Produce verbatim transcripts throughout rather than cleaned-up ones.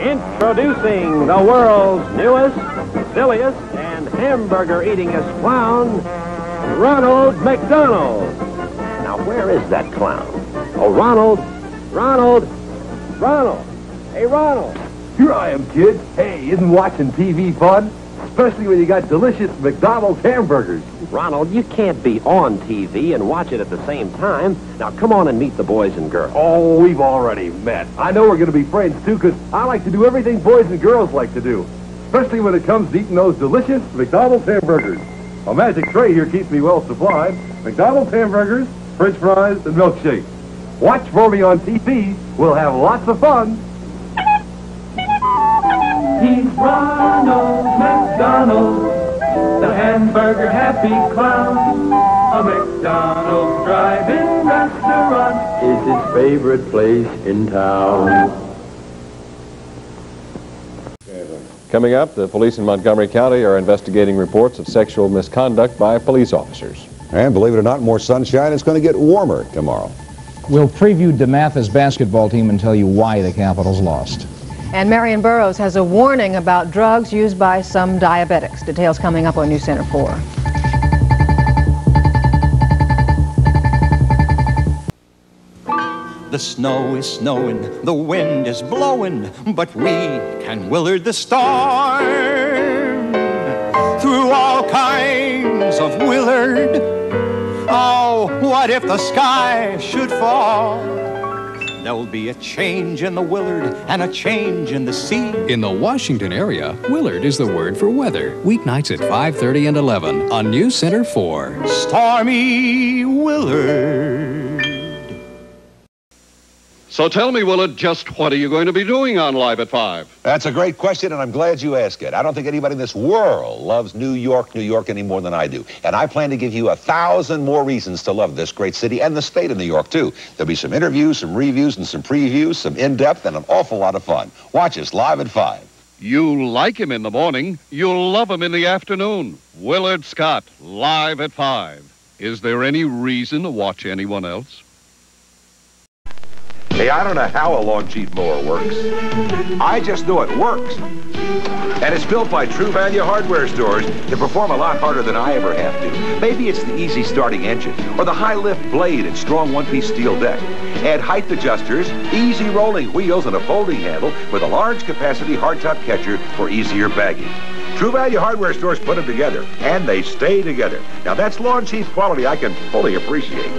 Introducing the world's newest, silliest, and hamburger-eatingest clown, Ronald McDonald. Now, where is that clown? Oh, Ronald, Ronald, Ronald. Hey, Ronald. Here I am, kid. Hey, isn't watching T V fun? Especially when you got delicious McDonald's hamburgers. Ronald, you can't be on T V and watch it at the same time. Now, come on and meet the boys and girls. Oh, we've already met. I know we're going to be friends, too, because I like to do everything boys and girls like to do, especially when it comes to eating those delicious McDonald's hamburgers. A magic tray here keeps me well supplied. McDonald's hamburgers, french fries, and milkshakes. Watch for me on T V. We'll have lots of fun. He's Ronald McDonald, the hamburger happy clown. A McDonald's drive-in restaurant is his favorite place in town. Coming up, the police in Montgomery County are investigating reports of sexual misconduct by police officers. And believe it or not, more sunshine. It's going to get warmer tomorrow. We'll preview DeMatha's basketball team and tell you why the Capitals lost. And Marion Burrows has a warning about drugs used by some diabetics. Details coming up on News Center four. The snow is snowing, the wind is blowing, but we can Willard the storm. Through all kinds of Willard. Oh, what if the sky should fall? There'll be a change in the Willard and a change in the sea. In the Washington area, Willard is the word for weather. Weeknights at five thirty and eleven on News Center four. Stormy Willard. So tell me, Willard, just what are you going to be doing on Live at Five? That's a great question, and I'm glad you asked it. I don't think anybody in this world loves New York, New York any more than I do. And I plan to give you a thousand more reasons to love this great city and the state of New York, too. There'll be some interviews, some reviews, and some previews, some in-depth, and an awful lot of fun. Watch us Live at Five. You like him in the morning. You'll love him in the afternoon. Willard Scott, Live at Five. Is there any reason to watch anyone else? Hey, I don't know how a Lawn Chief mower works. I just know it works. And it's built by True Value Hardware Stores that perform a lot harder than I ever have to. Maybe it's the easy starting engine, or the high lift blade and strong one-piece steel deck. Add height adjusters, easy rolling wheels, and a folding handle with a large capacity hardtop catcher for easier bagging. True Value Hardware Stores put them together, and they stay together. Now that's Lawn Chief quality I can fully appreciate.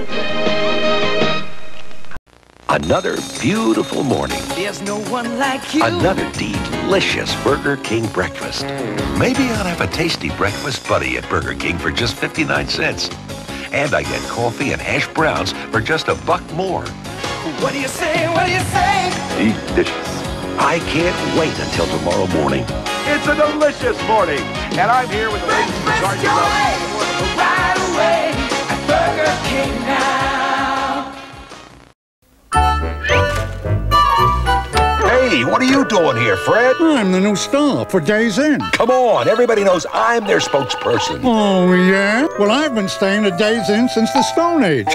Another beautiful morning. There's no one like you. Another delicious Burger King breakfast. Maybe I'll have a tasty breakfast buddy at Burger King for just fifty-nine cents. And I get coffee and hash browns for just a buck more. What do you say? What do you say? Delicious. I can't wait until tomorrow morning. It's a delicious morning. And I'm here with the ladies in charge of breakfast. Right away at Burger King now. Hey, what are you doing here, Fred? I'm the new star for Days Inn. Come on, everybody knows I'm their spokesperson. Oh, yeah? Well, I've been staying at Days Inn since the Stone Age.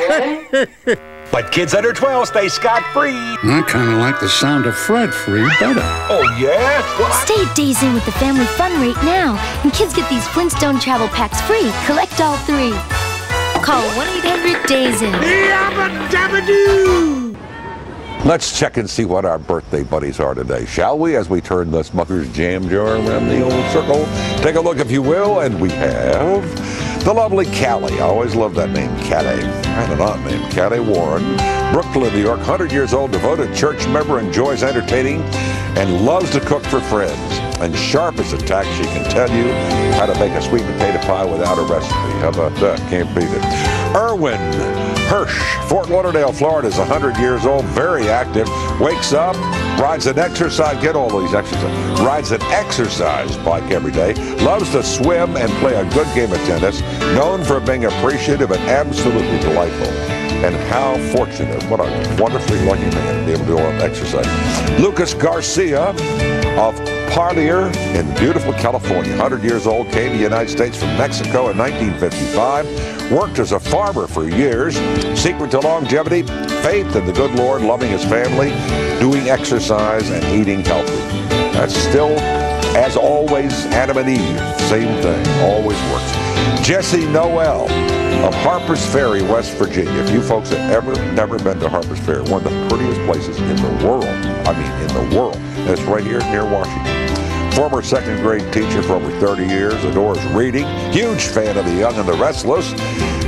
But kids under twelve stay scot-free. I kind of like the sound of Fred free better. Oh, yeah? Well, I... Stay at Days Inn with the family fun rate now, and kids get these Flintstone travel packs free. Collect all three. Call one eight hundred Days Inn. Yabba-dabba-doo! Let's check and see what our birthday buddies are today, shall we? As we turn the Smucker's jam jar around the old circle, take a look, if you will, and we have the lovely Callie. I always love that name, Callie. I had an aunt named Callie Warren, Brooklyn, New York, one hundred years old, devoted church member, enjoys entertaining, and loves to cook for friends. And sharp as a tack, she can tell you how to make a sweet potato pie without a recipe. How about that? Can't beat it. Irwin Hirsch, Fort Lauderdale, Florida, is one hundred years old, very active, wakes up, rides an exercise, get all these exercises, rides an exercise bike every day, loves to swim and play a good game of tennis, known for being appreciative and absolutely delightful. And how fortunate, what a wonderfully lucky man to be able to do all that exercise. Lucas Garcia of Parlier in beautiful California, one hundred years old, came to the United States from Mexico in nineteen fifty-five, worked as a farmer for years. Secret to longevity, faith in the good Lord, loving his family, doing exercise, and eating healthy. That's still, as always, Adam and Eve. Same thing. Always works. Jesse Noel of Harper's Ferry, West Virginia. If you folks have ever, never been to Harper's Ferry, one of the prettiest places in the world. I mean, in the world. And it's right here near Washington. Former second grade teacher for over thirty years, adores reading. Huge fan of The Young and the Restless.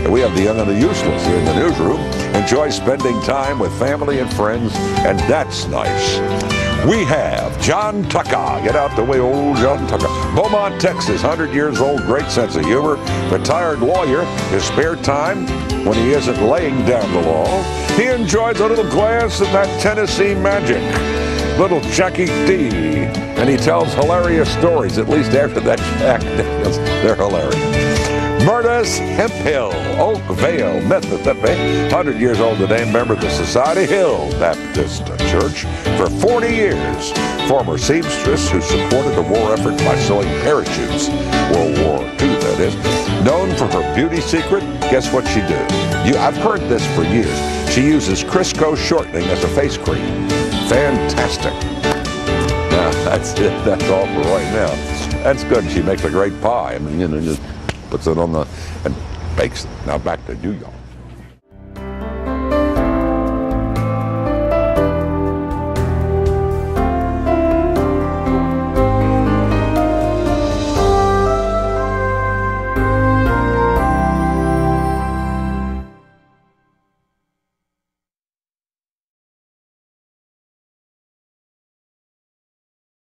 And we have The Young and the Useless here in the newsroom. Enjoy spending time with family and friends, and that's nice. We have John Tucker. Get out the way, old John Tucker. Beaumont, Texas, one hundred years old, great sense of humor. Retired lawyer, his spare time when he isn't laying down the law. He enjoys a little glass of that Tennessee magic. Little Jackie D. And he tells hilarious stories, at least after that Jack Daniels. They're hilarious. Myrtis Hemphill, Oak Vale, Mississippi, one hundred years old today, member of the Society Hill Baptist Church for forty years. Former seamstress who supported the war effort by sewing parachutes, World War Two that is. Known for her beauty secret, guess what she did? You, I've heard this for years. She uses Crisco shortening as a face cream. Fantastic. Now, that's it. That's all for right now. That's good. She makes a great pie. I mean, you know, just puts it on the, and bakes it. Now back to you, y'all.